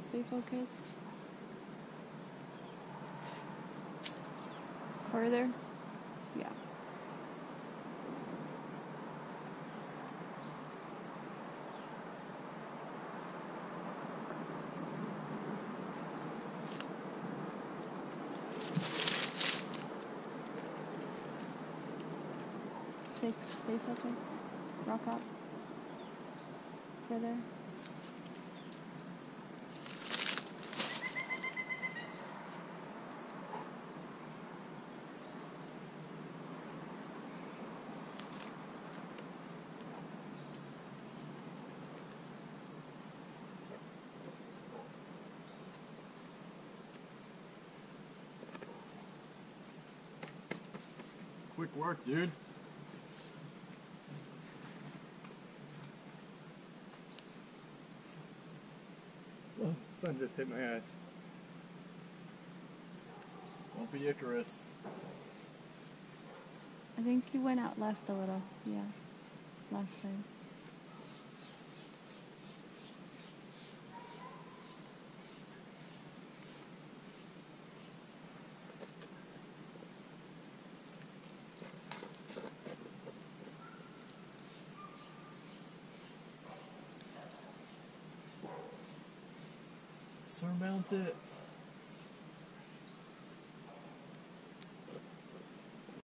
stay focused. Further? Yeah. Stay focused. Rock up. Further. Quick work, dude. Oh, sun just hit my eyes. Won't be Icarus. I think you went out left a little, yeah, last time. Surmount it.